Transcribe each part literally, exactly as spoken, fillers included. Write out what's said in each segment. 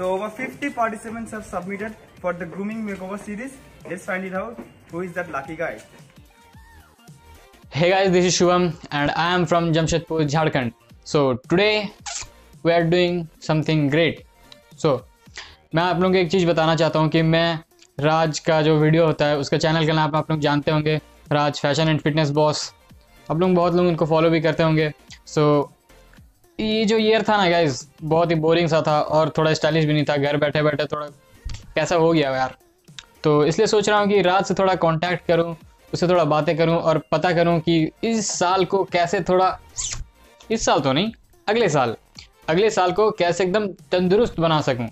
So over fifty participants have submitted for the grooming makeover series. Let's find it out who is that lucky guy. Hey guys, this is Shubham and I am from Jamshedpur, Jharkhand. So today we are doing something great. So मैं आप लोगों को एक चीज़ बताना चाहता हूँ कि मैं राज का जो वीडियो होता है उसका चैनल का नाम आप लोग जानते होंगे, Raj fashion and fitness boss. आप लोग बहुत लोग उनको फॉलो भी करते होंगे। सो so, ये जो ईयर था ना गाइज, बहुत ही बोरिंग सा था और थोड़ा स्टाइलिश भी नहीं था, घर बैठे बैठे थोड़ा कैसा हो गया यार। तो इसलिए सोच रहा हूँ कि राज से थोड़ा कॉन्टैक्ट करूँ, उससे थोड़ा बातें करूँ और पता करूँ कि इस साल को कैसे थोड़ा, इस साल तो नहीं अगले साल, अगले साल को कैसे एकदम तंदुरुस्त बना सकूँ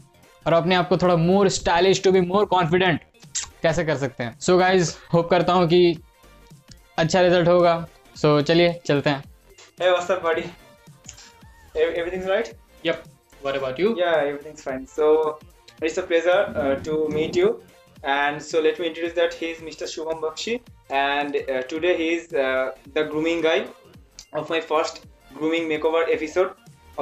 और अपने आप को थोड़ा more stylish to be more confident कैसे कर सकते हैं। सो गाइज होप करता हूँ कि अच्छा रिजल्ट होगा। सो so, चलिए चलते हैं। Hey, what's up, buddy? Everything's right? Yep. What about you? Yeah, everything's fine. So it's a pleasure uh, to meet you. And so let me introduce that he is Mister Shubham Bakshi, and uh, today he is uh, the grooming guy of my first grooming makeover episode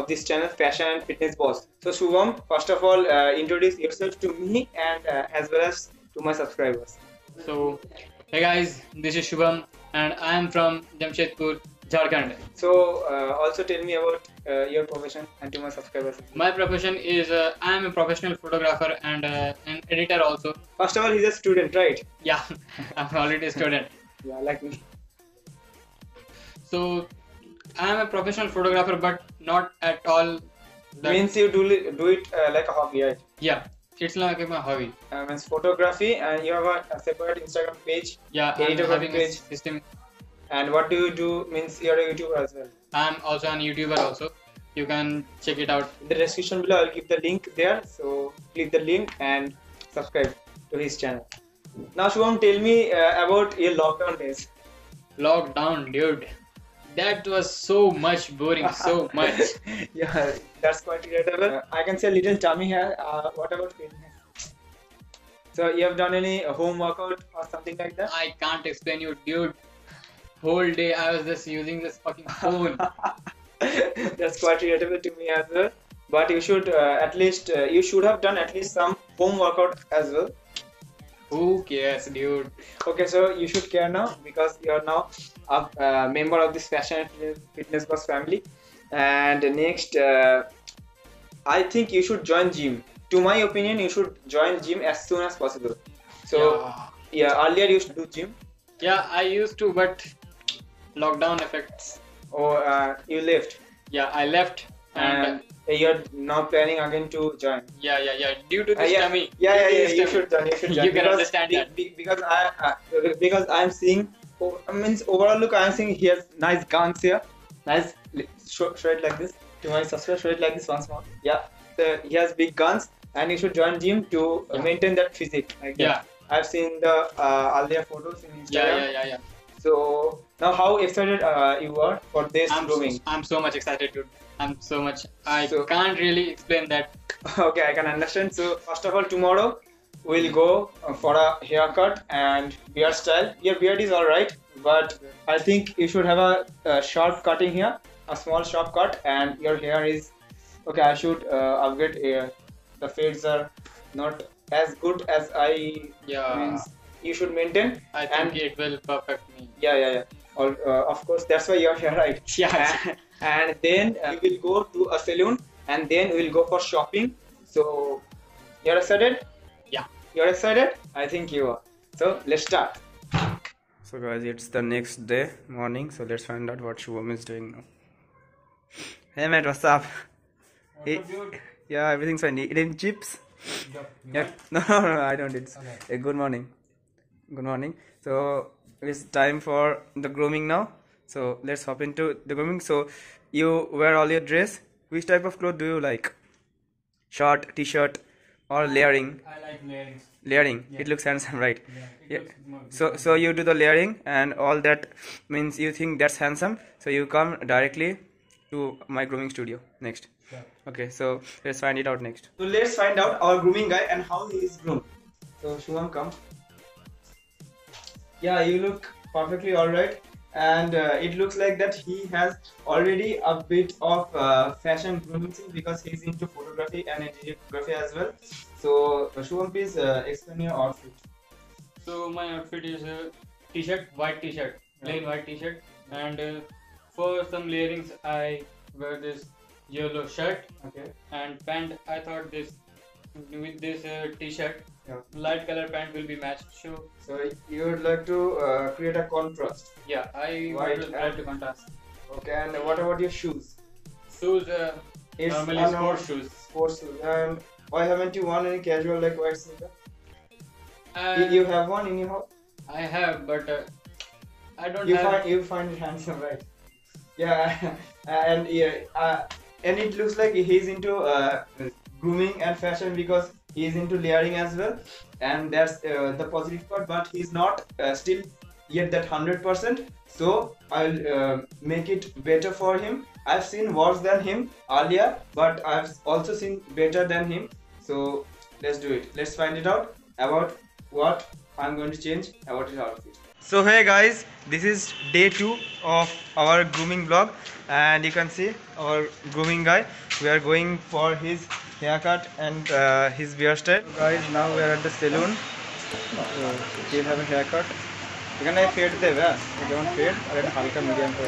of this channel, Fashion and Fitness Boss. So Shubham, first of all, uh, introduce yourself to me and uh, as well as to my subscribers. So hey guys, this is Shubham and I am from Jamshedpur, Jharkhand. So uh, also tell me about uh, your profession and to my subscribers. My profession is uh, I am a professional photographer and uh, an editor also. First of all, he's a student, right? Yeah, I'm already a student. Yeah, like me. So I am a professional photographer, but not at all. That means you do do it uh, like a hobby, right? Yeah, it's like my hobby. Uh, means photography, and you have a, a separate Instagram page. Yeah, I'm having page. A system. And what do you do? Means you're a YouTuber as well. I'm also an YouTuber also. You can check it out. In the description below, I'll give the link there. So click the link and subscribe to his channel. Now, Shubham, tell me uh, about your lockdown days. Lockdown, dude. That was so much boring, so much. Yeah, that's quite relatable. Uh, I can say a little tummy here. Uh, what about fitness? So you have done any home workout or something like that? I can't explain you, dude. Whole day I was just using this fucking phone. That's quite relatable to me as well. But you should uh, at least uh, you should have done at least some home workout as well. Who cares, dude? Okay, so you should care now because you are now a uh, member of this Fashion and Fitness Boss family. And next, uh, I think you should join gym. To my opinion, you should join gym as soon as possible. So yeah, yeah earlier you used to do gym. Yeah, I used to, but lockdown effects. Oh, uh, you left. Yeah, I left. And, and you're now planning again to join. Yeah, yeah, yeah. Due to this uh, yeah. tummy. Yeah, yeah, yeah. yeah you should join. You should join. You can understand be, that. Be, because I, uh, because I'm seeing. Oh, I mean, overall look, I'm seeing he has nice guns here. Nice short shred like this. To my subscriber, shred like this once more. Yeah. So he has big guns, and you should join gym to yeah. maintain that physique. Like yeah. That. I've seen the uh, earlier photos in Instagram. Yeah, yeah, yeah, yeah. So now, how excited uh, you are for this I'm grooming? So, I'm so much excited, dude. I'm so much. I so, can't really explain that. Okay, I can understand. So first of all, tomorrow we'll go for a haircut and beard style. Your beard is all right, but I think you should have a, a sharp cutting here, a small sharp cut, and your hair is okay. I should uh, upgrade here. The fades are not as good as I yeah means you should maintain. I think and it will perfect me. Yeah, yeah, yeah. Or uh, of course, that's why you're here, right? Yeah. And, and then uh, we will go to a saloon, and then we will go for shopping. So you're excited? Yeah. You're excited? I think you are. So let's start. So guys, it's the next day morning. So let's find out what Shubham is doing now. Hey mate, what's up? What's up, dude? Yeah, everything's fine. Eating chips. Yeah. No, no, no, I don't. It's okay. Hey, good morning. Good morning. So it's time for the grooming now. So let's hop into the grooming. So you wear all your dress. Which type of cloth do you like? Short, t-shirt, or layering? I like layering. Layering. Yeah. It looks handsome, right? Yeah. yeah. So so you do the layering and all that means you think that's handsome. So you come directly to my grooming studio next. Yeah. Okay, so let's find it out next. So let's find out our grooming guy and how he is groomed. So Shubham, come. Yeah, you look perfectly alright. and uh, it looks like that he has already a bit of uh, fashion grooming because he's into photography and interior photography as well. So Shubham, please uh, explain your outfit. So my outfit is a t-shirt, white t-shirt, plain yeah. white t-shirt, and uh, for some layerings I wear this yellow shirt. Okay. And pant, I thought this with this uh, t-shirt, yeah. light color pant will be matched. So, so you would like to uh, create a contrast. Yeah, I White would like to contrast. Okay, and what about your shoes? Shoes, uh, it's normally sports shoes. Sports shoes. And why haven't you worn any casual like white sneaker? Uh, you have one in your house? I have, but uh, I don't you have. Find, you find it handsome, right? Yeah, and yeah, uh, and it looks like he's into uh, grooming and fashion because he is into layering as well, and that's uh, the positive part. But he's not uh, still yet that one hundred percent, so I'll uh, make it better for him. I've seen worse than him earlier, but I've also seen better than him. So let's do it. Let's find it out about what I'm going to change about his outfit. So hey guys, this is day two of our grooming vlog, and you can see our grooming guy. We are going for his haircut and uh, his beard style. Guys, now we are at the salon. He'll have a haircut. You can fade the hair. You don't fade. I will halka medium for.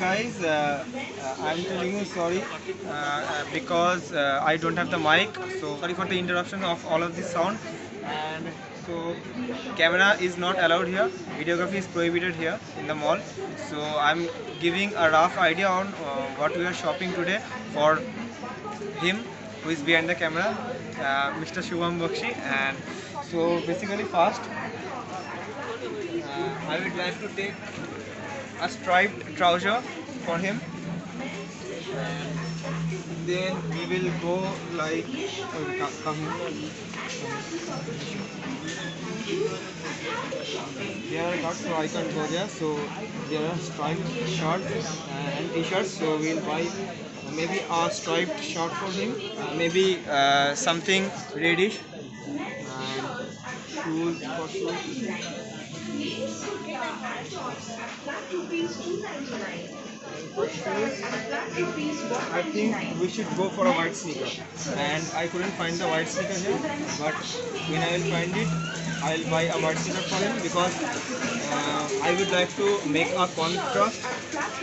Guys, uh, uh, I'm telling you sorry uh, uh, because uh, I don't have the mic, so sorry for the interruption of all of this sound, and so camera is not allowed here, videography is prohibited here in the mall. So I'm giving a rough idea on uh, what we are shopping today for him who is behind the camera, uh, Mister Shubham Bakshi. And so basically first uh, I would like to take a striped trouser for him, and then we will go like oh, come here. There are not, so I can't go there, so there are striped shirts and t-shirts, so we'll buy maybe a striped shirt for him, uh, maybe uh, something reddish, and shoes for shoes. I think we should go for a white sneaker, and I couldn't find the white sneaker here, but when I will find it, I will buy a white sneaker for him because uh, I would like to make a contrast,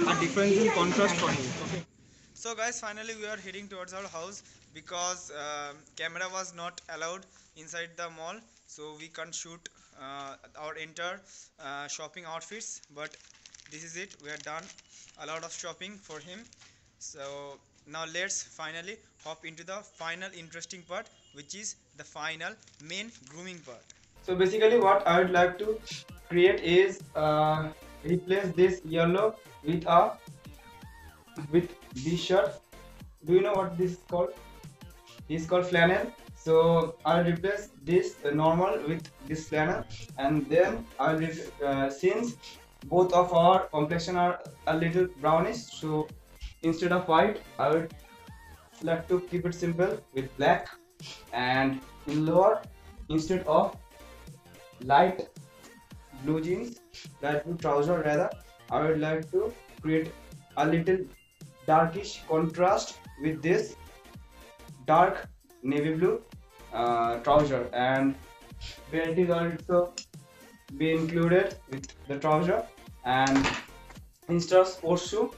a difference in contrast for him. Okay. So guys, finally we are heading towards our house because uh, camera was not allowed inside the mall, so we can't shoot uh, our entire uh, shopping outfits, but this is it. We are done a lot of shopping for him, so now let's finally hop into the final interesting part, which is the final main grooming part. So basically what I would like to create is uh, replace this yellow with a with this shirt. Do you know what this is called? This is called flannel. So I'll replace this uh, normal with this flannel, and then I'll uh, since both of our complexion are a little brownish, so instead of white I would like to keep it simple with black, and in lower instead of light blue jeans, light blue trouser rather, I would like to create a little darkish contrast with this dark navy blue uh, trouser, and belt is also be included with the trouser. And instead of sports shoe,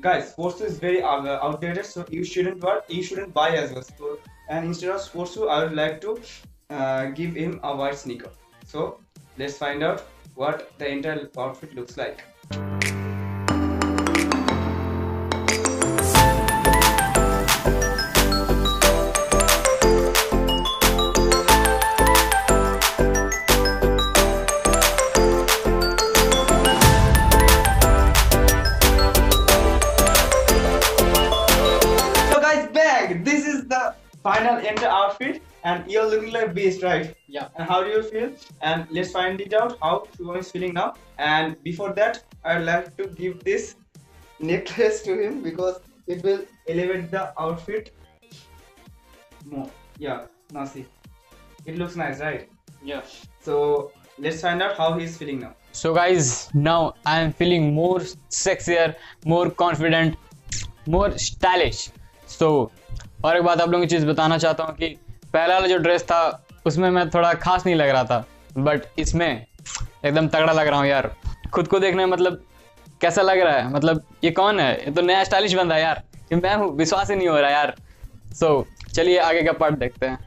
guys, sports shoe is very outdated, so you shouldn't wear, you shouldn't buy as well. So, and instead of sports shoe, I would like to uh, give him a white sneaker. So let's find out what the entire outfit looks like. and you're looking like beast, right? Yeah. And how do you feel? And let's find it out how Shubham is feeling now. And before that, I'd like to give this necklace to him because it will elevate the outfit more. Yeah, now see, it looks nice, right? Yeah. So let's find out how he's feeling now. So guys, now I am feeling more sexier, more confident, more stylish. So और एक बात आप लोगों की चीज़ बताना चाहता हूँ कि पहला वाला जो ड्रेस था उसमें मैं थोड़ा खास नहीं लग रहा था, बट इसमें एकदम तगड़ा लग रहा हूँ यार। खुद को देखने में मतलब कैसा लग रहा है, मतलब ये कौन है, ये तो नया स्टाइलिश बंदा है यार, ये मैं हूँ, विश्वास ही नहीं हो रहा यार। सो so, चलिए आगे का पार्ट देखते हैं।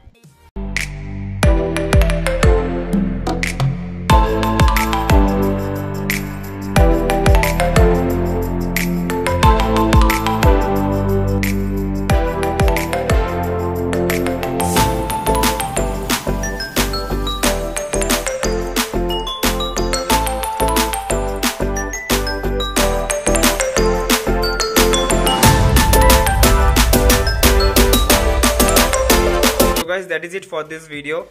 That is it for this video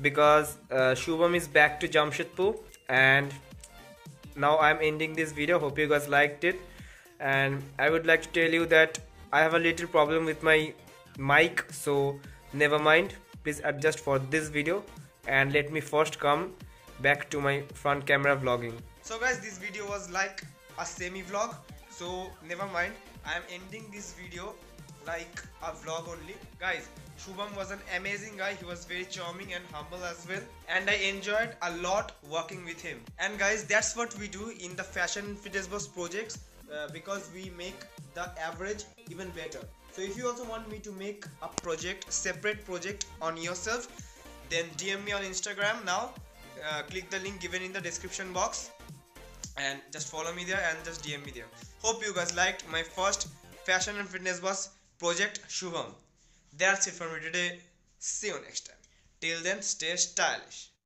because uh, Shubham is back to Jamshedpur and now I'm ending this video. Hope you guys liked it, and I would like to tell you that I have a little problem with my mic, so never mind, please adjust for this video and let me first come back to my front camera vlogging. So guys, this video was like a semi vlog, so never mind, I'm ending this video like a vlog only. Guys, Shubham was an amazing guy. He was very charming and humble as well, and I enjoyed a lot working with him. And guys, that's what we do in the Fashion and Fitness Boss projects, uh, because we make the average even better. So if you also want me to make a project, separate project on yourself, then D M me on Instagram now. Uh, click the link given in the description box and just follow me there and just D M me there. Hope you guys liked my first Fashion and Fitness Boss project Shubham. That's it for me today. See you next time. Till then, stay stylish.